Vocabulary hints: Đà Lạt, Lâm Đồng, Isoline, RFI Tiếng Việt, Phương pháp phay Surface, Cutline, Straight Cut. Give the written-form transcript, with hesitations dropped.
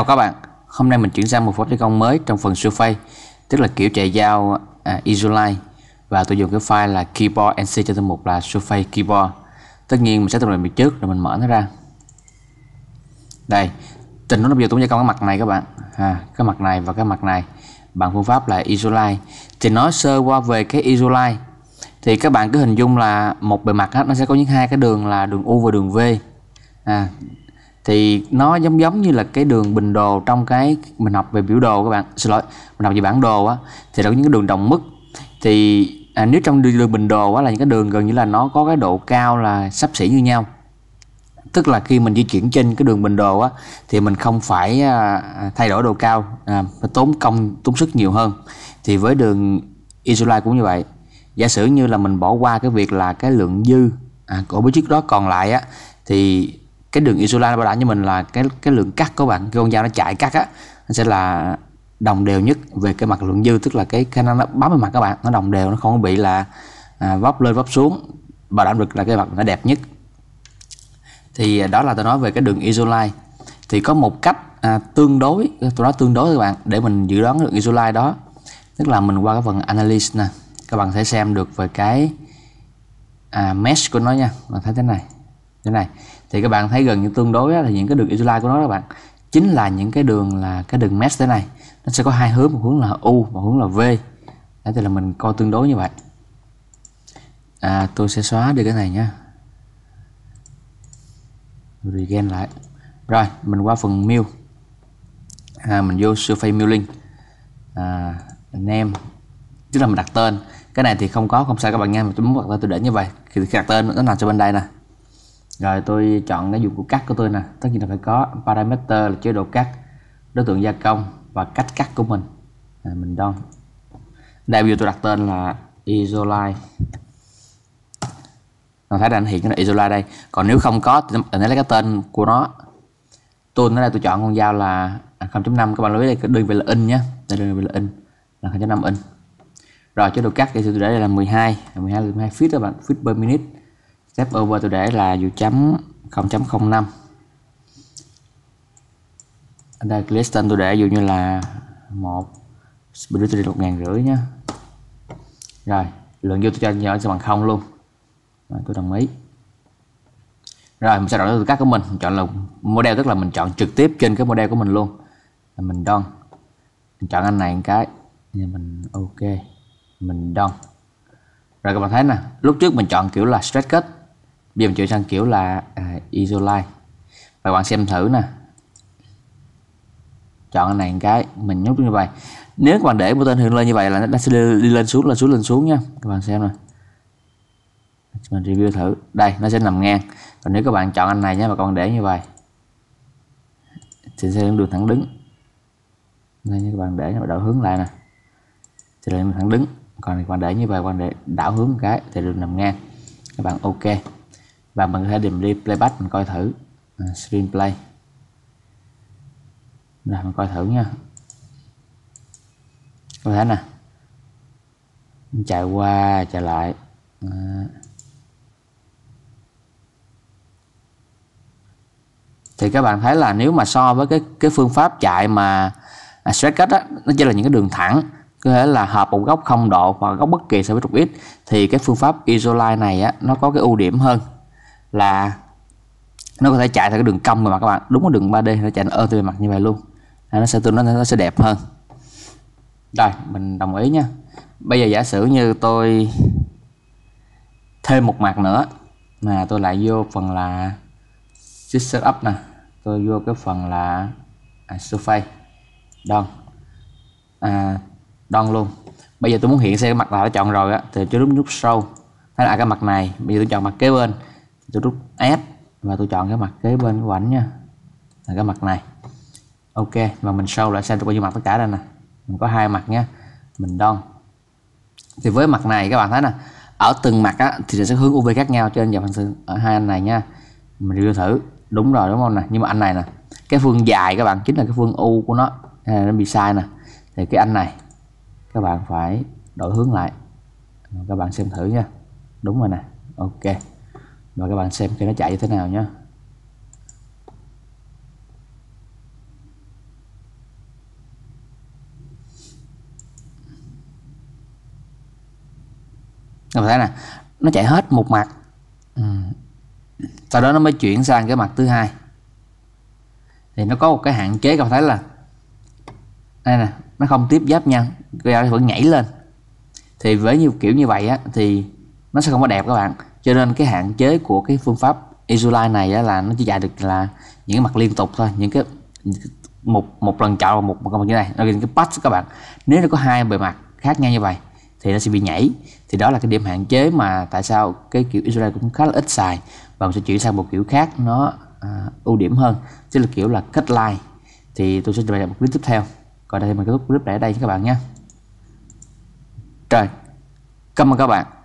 Chào các bạn, hôm nay mình chuyển sang một phép thi công mới trong phần surface, tức là kiểu chạy dao Isoline, và tôi dùng cái file là keyboard nc cho tôi mục là surface keyboard. Tất nhiên mình sẽ tập luyện việc trước rồi mình mở nó ra. Đây, tình huống bây giờ tôi sẽ công cái mặt này các bạn, cái mặt này và cái mặt này bằng phương pháp là Isoline. Thì nói sơ qua về cái Isoline thì các bạn cứ hình dung là một bề mặt nó sẽ có những hai cái đường là đường u và đường v. Thì nó giống như là cái đường bình đồ trong cái mình học về biểu đồ các bạn, mình học về bản đồ á, thì nó có những cái đường đồng mức. Thì nếu trong đường bình đồ á là những cái đường gần như là nó có cái độ cao là xấp xỉ như nhau, tức là khi mình di chuyển trên cái đường bình đồ á thì mình không phải thay đổi độ cao, tốn công tốn sức nhiều hơn. Thì với đường Isoline cũng như vậy, giả sử như là mình bỏ qua cái việc là cái lượng dư của bức trước đó còn lại á, thì cái đường Isoline bảo đảm cho mình là cái lượng cắt của bạn, cái con dao nó chạy cắt á, nó sẽ là đồng đều nhất về cái mặt lượng dư, tức là cái khả năng nó bám vào mặt các bạn nó đồng đều, nó không có bị là vấp lên vấp xuống, bảo đảm được là cái mặt nó đẹp nhất. Thì đó là tôi nói về cái đường Isoline. Thì có một cách tương đối, tôi nói tương đối các bạn, để mình dự đoán được Isoline đó, tức là mình qua cái phần analysis nè, các bạn sẽ xem được về cái mesh của nó nha. Bạn thấy thế này, thế này thì các bạn thấy gần như tương đối là những cái đường Isoline của nó các bạn chính là những cái đường là cái đường mesh thế này, nó sẽ có hai hướng, một hướng là u và hướng là v. Đấy, thì là mình coi tương đối như vậy. Tôi sẽ xóa đi cái này nhá, regen lại. Rồi mình qua phần mill, mình vô surface milling, name, tức là mình đặt tên. Cái này thì không sao các bạn nghe, mà tôi muốn đặt tên tôi để như vậy thì đặt tên nó nằm cho bên đây nè. Rồi tôi chọn cái dụng cụ cắt của tôi nè, tất nhiên là phải có parameter là chế độ cắt, đối tượng gia công và cách cắt của mình. Mình đo. Đây bây giờ tôi đặt tên là Isoline. Mình thấy là anh hiện cái Isoline đây. Còn nếu không có thì mình lấy cái tên của nó. Tôi ở đây tôi chọn con dao là 0.5, các bạn lưu ý đây cái đơn vị là in nhé, đây đơn vị là in là 0.5 in. Rồi chế độ cắt thì tôi để đây là 12 feet các bạn, feet per minute. Step over tôi để là dù chấm 0.05. Ở đây Cliston tôi để dụ như là 1.500 nhé. Rồi lượng vô tôi cho nhỏ sẽ bằng 0 luôn. Rồi, tôi đồng ý. Rồi mình sẽ đổi từ các của mình chọn là model, tức là mình chọn trực tiếp trên cái model của mình luôn. Mình đo, mình chọn anh này một cái, mình ok, mình đo. Rồi các bạn thấy nè, lúc trước mình chọn kiểu là Straight Cut, bây giờ mình chuyển sang kiểu là Isoline. Và bạn xem thử nè, chọn cái này một cái, mình nhúc như vậy. Nếu các bạn để button hiện lên như vậy là nó sẽ đi lên xuống, lên xuống, lên xuống nha. Các bạn xem nè, mình review thử, đây nó sẽ nằm ngang. Còn nếu các bạn chọn anh này nhé, mà các bạn để như vậy thì sẽ được thẳng đứng. Nên các bạn để nó đổi hướng lại nè thì lại thẳng đứng. Còn bạn để như vậy, bạn để đảo hướng một cái thì đường nằm ngang. Các bạn ok. Và mình có thể điểm đi playback, mình coi thử screen play. Rồi mình coi thử nha. Các bạn thấy nè, mình chạy qua chạy lại. Thì các bạn thấy là nếu mà so với cái phương pháp chạy mà Straight Cut á, nó chỉ là những cái đường thẳng, có thể là hợp một góc 0 độ hoặc góc bất kỳ so với trục x, thì cái phương pháp Isoline này á, nó có cái ưu điểm hơn là nó có thể chạy theo cái đường cong về mặt các bạn, đúng cái đường 3D nó chạy nó về mặt như vậy luôn, nó sẽ đẹp hơn. Rồi mình đồng ý nha. Bây giờ giả sử như tôi thêm một mặt nữa mà tôi lại vô phần là setup nè, tôi vô cái phần là surface đo đo luôn. Bây giờ tôi muốn hiện xem cái mặt là đã chọn rồi á, thì tôi nút show hay là cái mặt này. Bây giờ tôi chọn mặt kế bên, tôi nút S và tôi chọn cái mặt kế bên của ảnh nha, là cái mặt này. Ok, và mình show lại xem tôi có như mặt tất cả đây nè, mình có hai mặt nha. Mình đo thì với mặt này các bạn thấy nè, ở từng mặt á thì sẽ hướng UV khác nhau, cho nên giờ mình ở hai anh này nha, mình review thử đúng rồi đúng không nè. Nhưng mà anh này nè, cái phương dài các bạn chính là cái phương U của nó, nó bị sai nè. Thì cái anh này các bạn phải đổi hướng lại, các bạn xem thử nha, đúng rồi nè, ok. Rồi các bạn xem cái nó chạy như thế nào nhé. Các bạn thấy nè, nó chạy hết một mặt. Sau đó nó mới chuyển sang cái mặt thứ hai. Thì nó có một cái hạn chế, các bạn thấy là đây nè, nó không tiếp giáp nhau, cái dao vẫn nhảy lên. Thì với nhiều kiểu như vậy á, thì nó sẽ không có đẹp các bạn. Cho nên cái hạn chế của cái phương pháp Isoline này á, là nó chỉ dạy được là những cái mặt liên tục thôi, những cái một lần chọn một như này, nó ghi cái patch các bạn. Nếu nó có hai bề mặt khác nhau như vậy thì nó sẽ bị nhảy. Thì đó là cái điểm hạn chế mà tại sao cái kiểu Isoline cũng khá là ít xài, và mình sẽ chuyển sang một kiểu khác nó ưu điểm hơn, chứ là kiểu là Cutline. Thì tôi sẽ trình bày một clip tiếp theo. Còn đây mình kết thúc clip này ở đây các bạn nhé. Rồi, cảm ơn các bạn.